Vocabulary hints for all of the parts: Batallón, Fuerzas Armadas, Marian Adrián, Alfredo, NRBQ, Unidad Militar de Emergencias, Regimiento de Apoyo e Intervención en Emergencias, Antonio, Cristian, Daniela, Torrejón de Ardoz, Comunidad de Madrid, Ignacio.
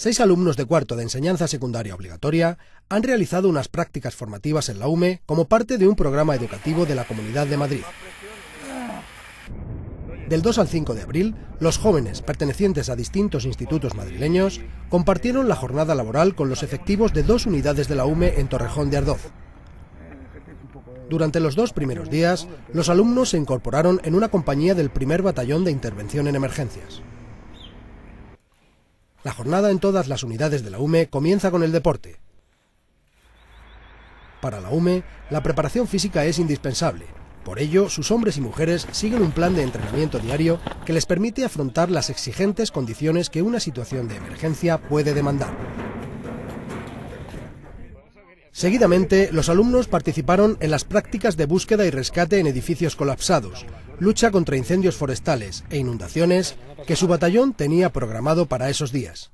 6 alumnos de cuarto de enseñanza secundaria obligatoria han realizado unas prácticas formativas en la UME como parte de un programa educativo de la Comunidad de Madrid. Del 2 al 5 de abril, los jóvenes pertenecientes a distintos institutos madrileños compartieron la jornada laboral con los efectivos de 2 unidades de la UME en Torrejón de Ardoz. Durante los 2 primeros días, los alumnos se incorporaron en una compañía del 1er Batallón de Intervención en Emergencias. La jornada en todas las unidades de la UME comienza con el deporte. Para la UME, la preparación física es indispensable. Por ello, sus hombres y mujeres siguen un plan de entrenamiento diario que les permite afrontar las exigentes condiciones que una situación de emergencia puede demandar. Seguidamente, los alumnos participaron en las prácticas de búsqueda y rescate en edificios colapsados, lucha contra incendios forestales e inundaciones que su batallón tenía programado para esos días.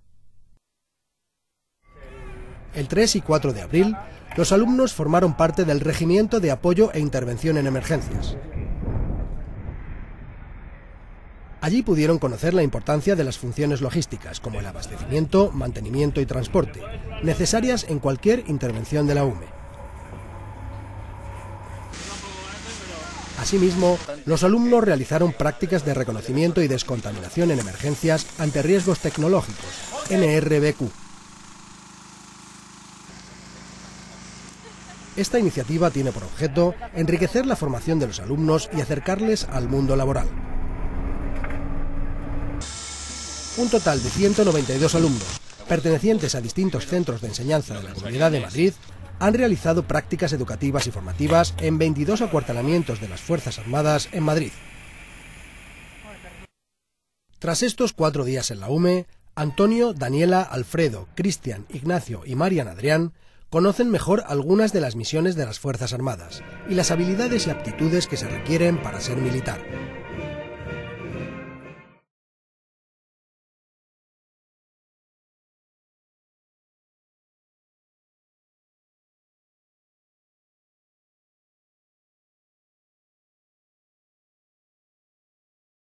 El 3 y 4 de abril, los alumnos formaron parte del Regimiento de Apoyo e Intervención en Emergencias. Allí pudieron conocer la importancia de las funciones logísticas, como el abastecimiento, mantenimiento y transporte, necesarias en cualquier intervención de la UME. Asimismo, los alumnos realizaron prácticas de reconocimiento y descontaminación en emergencias ante riesgos tecnológicos, NRBQ. Esta iniciativa tiene por objeto enriquecer la formación de los alumnos y acercarles al mundo laboral. Un total de 192 alumnos, pertenecientes a distintos centros de enseñanza de la Comunidad de Madrid, han realizado prácticas educativas y formativas en 22 acuartelamientos de las Fuerzas Armadas en Madrid. Tras estos 4 días en la UME, Antonio, Daniela, Alfredo, Cristian, Ignacio y Marian Adrián conocen mejor algunas de las misiones de las Fuerzas Armadas y las habilidades y aptitudes que se requieren para ser militar.